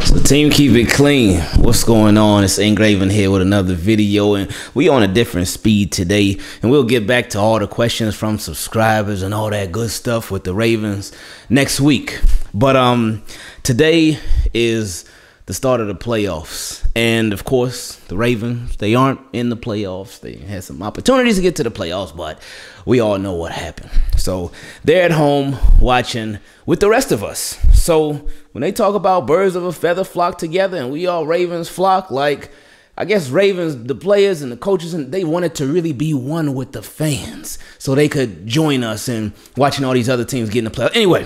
So team, keep it clean. What's going on? It's Ingraven here with another video, and we on a different speed today, and we'll get back to all the questions from subscribers and all that good stuff with the Ravens next week. But today is the start of the playoffs, and of course the Ravens, they aren't in the playoffs. They had some opportunities to get to the playoffs, but we all know what happened. So they're at home watching with the rest of us. So when they talk about birds of a feather flock together and we all Ravens flock, like, I guess Ravens, the players and the coaches, and they wanted to really be one with the fans so they could join us in watching all these other teams get in the playoffs. Anyway,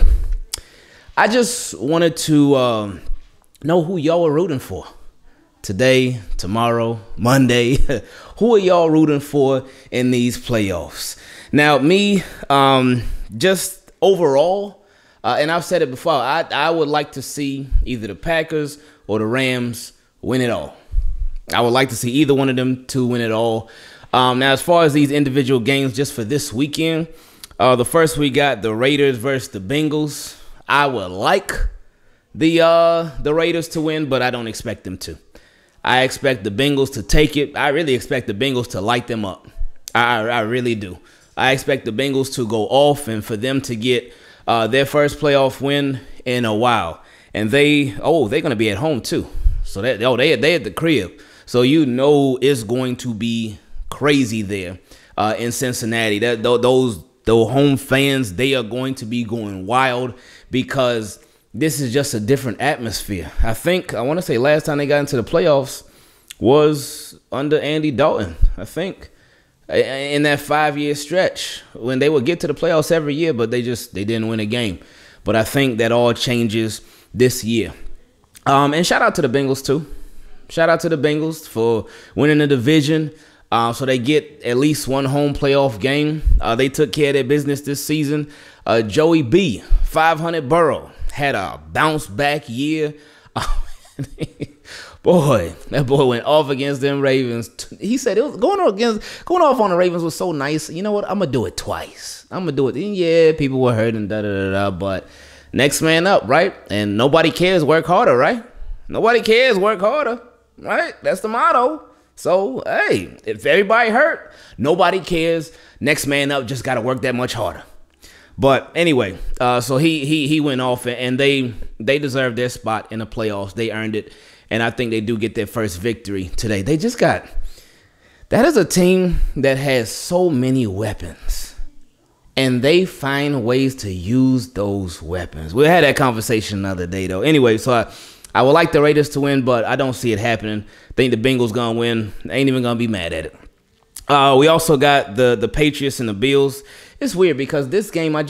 I just wanted to know who y'all are rooting for today, tomorrow, Monday. Who are y'all rooting for in these playoffs? Now, me, just overall, and I've said it before, I would like to see either the Packers or the Rams win it all. I would like to see either one of them to win it all. Now, as far as these individual games just for this weekend, the first we got the Raiders versus the Bengals. I would like the Raiders to win, but I don't expect them to. I expect the Bengals to take it. I really expect the Bengals to light them up. I really do. I expect the Bengals to go off and for them to get their first playoff win in a while. And they're going to be at home too. So they're at the crib. So you know it's going to be crazy there in Cincinnati. Those home fans, they are going to be going wild because this is just a different atmosphere. I want to say last time they got into the playoffs was under Andy Dalton, I think, in that 5-year stretch when they would get to the playoffs every year, but they didn't win a game. But I think that all changes this year. And shout out to the Bengals too. Shout out to the Bengals for winning the division. So they get at least one home playoff game. They took care of their business this season. Joey B, 500 Burrow, had a bounce back year. Boy, that boy went off against them Ravens. He said it was going off on the Ravens was so nice. You know what? I'm gonna do it twice. I'm gonna do it. And yeah, people were hurting, but next man up, right? And nobody cares, work harder, right? Nobody cares, work harder, right? That's the motto. So hey, if everybody hurt, nobody cares. Next man up, just gotta work that much harder. But anyway, so he went off, and they deserved their spot in the playoffs. They earned it, and I think they do get their first victory today. They just got – that is a team that has so many weapons, and they find ways to use those weapons. We had that conversation the other day, though. Anyway, so I would like the Raiders to win, but I don't see it happening. I think the Bengals going to win. I ain't even going to be mad at it. We also got the Patriots and the Bills. It's weird because this game, I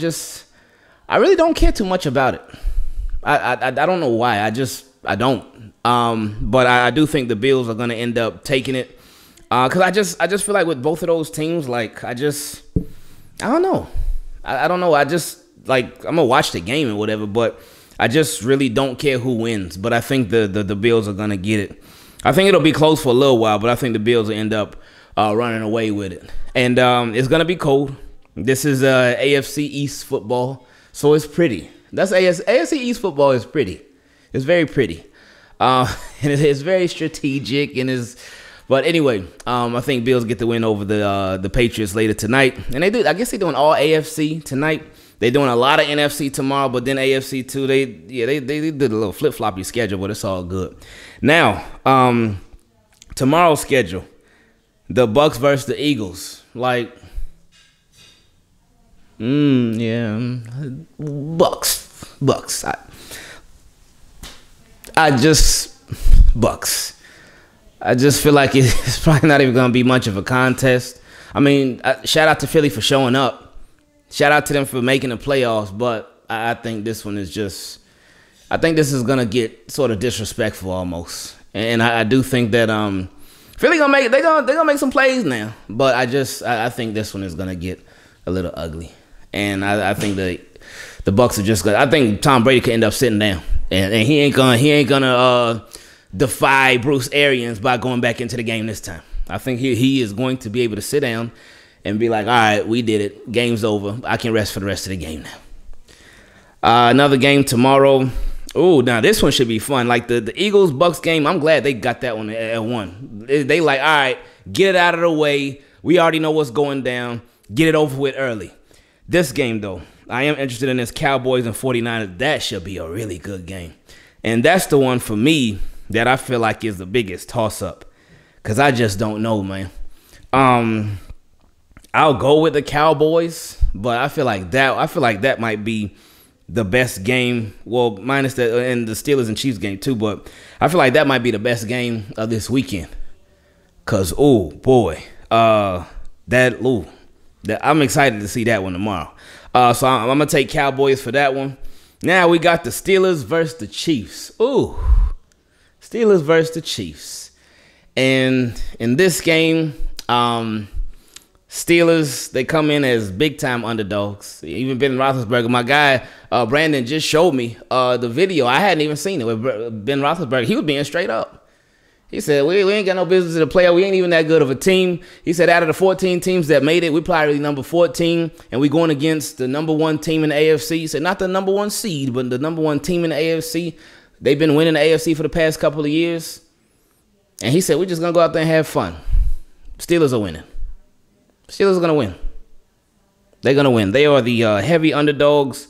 really don't care too much about it. I don't know why. I don't. But I do think the Bills are going to end up taking it. Because I just feel like with both of those teams, like, I don't know. I don't know. Like, I'm going to watch the game and whatever, but I just really don't care who wins. But I think the Bills are going to get it. I think it'll be close for a little while, but I think the Bills will end up running away with it. And it's going to be cold. This is AFC East football, so it's pretty. That's AFC East football is pretty. It's very pretty. And it's very strategic. But anyway, I think Bills get the win over the Patriots later tonight. And I guess they're doing all AFC tonight. They're doing a lot of NFC tomorrow, but then AFC too. They did a little flip-floppy schedule, but it's all good. Now, tomorrow's schedule, the Bucks versus the Eagles. Like, yeah, Bucks. Bucks. I just feel like it's probably not even going to be much of a contest. I mean, shout out to Philly for showing up. Shout out to them for making the playoffs. But I think this one is just, I think this is going to get sort of disrespectful almost. And I do think that Philly going to make, they're gonna make some plays now. But I think this one is going to get a little ugly. And I think the Bucks are just good. I think Tom Brady could end up sitting down, and he ain't gonna defy Bruce Arians by going back into the game this time. I think he is going to be able to sit down and be like, all right, we did it. Game's over. I can rest for the rest of the game now. Another game tomorrow. Oh, now this one should be fun. Like the Eagles-Bucks game, I'm glad they got that one at one. They like, all right, get it out of the way. We already know what's going down. Get it over with early. This game, though, I am interested in this Cowboys and 49ers. That should be a really good game. And that's the one for me that I feel like is the biggest toss-up because I just don't know, man. I'll go with the Cowboys, but I feel like that might be the best game, well, minus that and the Steelers and Chiefs game too, but I feel like that might be the best game of this weekend. Cause oh boy, I'm excited to see that one tomorrow. So I'm gonna take Cowboys for that one. Now we got the Steelers versus the Chiefs. Ooh, Steelers versus the Chiefs, and in this game, Steelers, they come in as big-time underdogs. Even Ben Roethlisberger, my guy Brandon just showed me the video. I hadn't even seen it with Ben Roethlisberger. He was being straight up. He said, we ain't got no business to play. We ain't even that good of a team. He said, out of the 14 teams that made it, we're probably number 14, and we're going against the number one team in the AFC. He said, not the number one seed, but the number one team in the AFC. They've been winning the AFC for the past couple of years. And he said, we're just going to go out there and have fun. Steelers are winning. Steelers are going to win. They're going to win. They are the heavy underdogs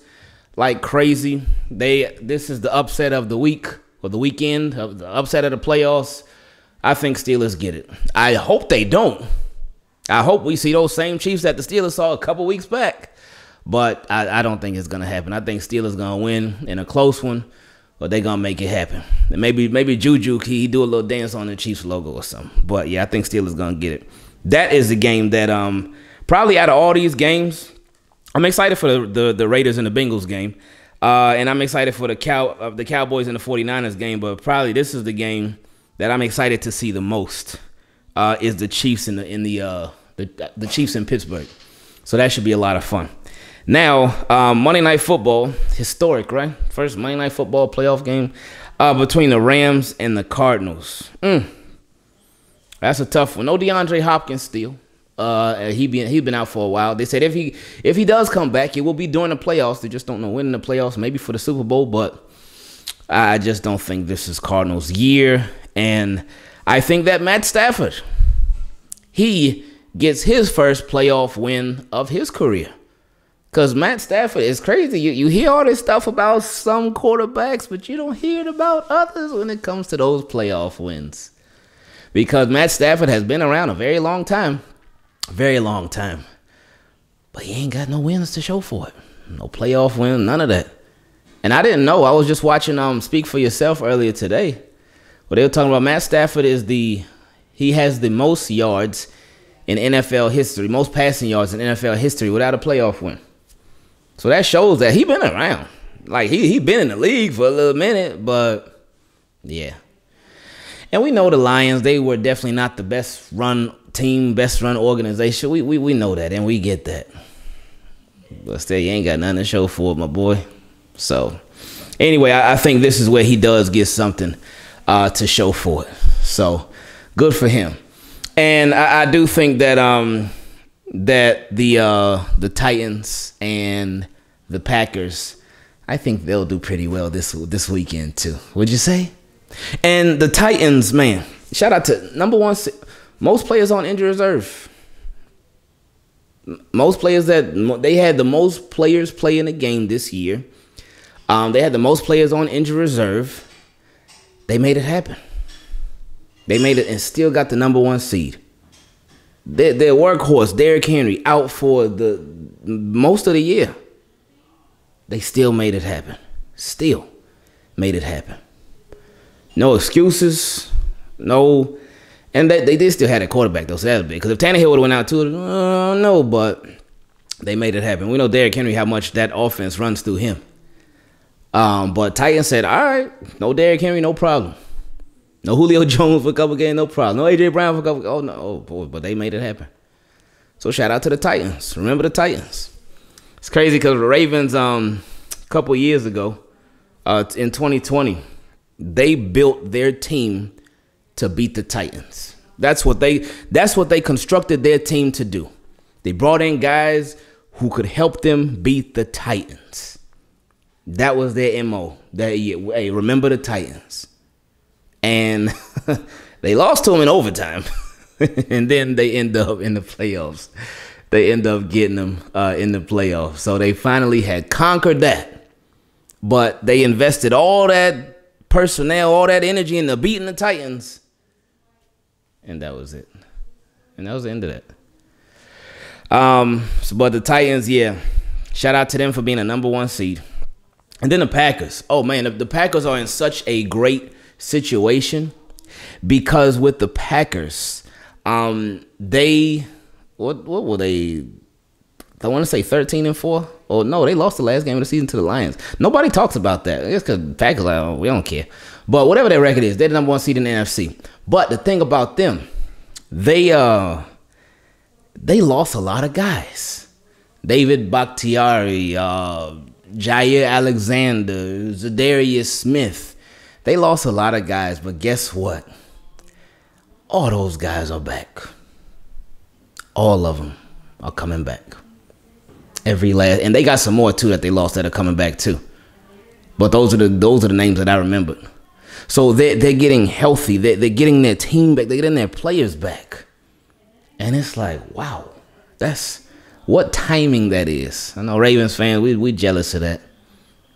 like crazy. This is the upset of the week or the weekend, of the upset of the playoffs. I think Steelers get it. I hope they don't. I hope we see those same Chiefs that the Steelers saw a couple weeks back. But I don't think it's going to happen. I think Steelers going to win in a close one, but they're going to make it happen. And maybe Juju, he do a little dance on the Chiefs logo or something. But, yeah, I think Steelers going to get it. That is the game that probably out of all these games, I'm excited for the Raiders and the Bengals game. And I'm excited for the Cowboys and the 49ers game. But probably this is the game that I'm excited to see the most is the Chiefs the Chiefs in Pittsburgh. So that should be a lot of fun. Now, Monday Night Football, historic, right? First Monday Night Football playoff game between the Rams and the Cardinals. That's a tough one. No DeAndre Hopkins still. He's been out for a while. They said if he does come back, it will be during the playoffs. They just don't know when in the playoffs, maybe for the Super Bowl, but I just don't think this is Cardinals' year. And I think that Matt Stafford, he gets his first playoff win of his career. Because Matt Stafford is crazy. You hear all this stuff about some quarterbacks, but you don't hear it about others when it comes to those playoff wins. Because Matt Stafford has been around a very long time. Very long time. But he ain't got no wins to show for it. No playoff win, none of that. And I didn't know. I was just watching Speak for Yourself earlier today, where they were talking about Matt Stafford has the most yards in NFL history, most passing yards in NFL history without a playoff win. So that shows that he been around. Like, he been in the league for a little minute, but yeah. And we know the Lions, they were definitely not the best run team, best run organization. We know that, and we get that. But still, you ain't got nothing to show for it, my boy. So, anyway, I think this is where he does get something to show for it. So, good for him. And I do think that the Titans and the Packers, I think they'll do pretty well this weekend too. Would you say? And the Titans, man, shout out to number one, most players on injured reserve. Most players they had the most players play in the game this year. They had the most players on injured reserve. They made it happen. They made it and still got the number one seed. Their workhorse, Derrick Henry, out for the most of the year. They still made it happen. Still made it happen. No excuses, no, and they did still had a quarterback though, so that was big. Because if Tannehill would have went out too, no, but they made it happen. We know Derrick Henry how much that offense runs through him. But Titans said, all right, no Derrick Henry, no problem. No Julio Jones for a couple games, no problem. No AJ Brown for a couple. Oh no, oh boy, but they made it happen. So shout out to the Titans. Remember the Titans. It's crazy because the Ravens, a couple years ago, in 2020. They built their team to beat the Titans. That's what they constructed their team to do. They brought in guys who could help them beat the Titans. That was their MO that year. Hey, remember the Titans. And they lost to them in overtime. And then they end up in the playoffs. They end up getting them in the playoffs. So they finally had conquered that. But they invested all that personnel, all that energy into beating the Titans. And that was it. And that was the end of that. But the Titans, yeah. Shout out to them for being a #1 seed. And then the Packers. Oh, man, the Packers are in such a great situation because with the Packers, they, what were they? I want to say 13-4. Oh, no, they lost the last game of the season to the Lions. Nobody talks about that. It's because Packers, we don't care. But whatever their record is, they're the #1 seed in the NFC. But the thing about them, they lost a lot of guys. David Bakhtiari, Jair Alexander, Zadarius Smith. They lost a lot of guys, but guess what? All those guys are back. All of them are coming back. Every last, and they got some more too that they lost that are coming back too. But those are the names that I remembered. So they're getting healthy. They're getting their team back. They're getting their players back. And it's like, wow, that's what timing that is. I know Ravens fans, we jealous of that.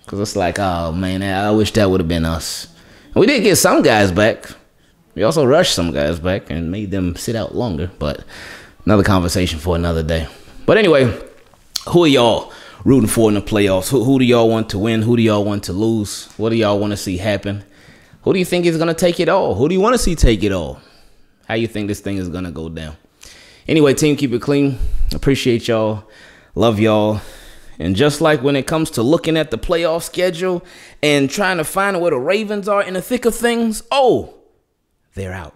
Because it's like, oh, man, I wish that would have been us. And we did get some guys back. We also rushed some guys back and made them sit out longer. But another conversation for another day. But anyway, who are y'all rooting for in the playoffs? Who do y'all want to win? Who do y'all want to lose? What do y'all want to see happen? Who do you think is going to take it all? Who do you want to see take it all? How you think this thing is going to go down? Anyway, team, keep it clean. Appreciate y'all. Love y'all. And just like when it comes to looking at the playoff schedule and trying to find where the Ravens are in the thick of things, oh, they're out.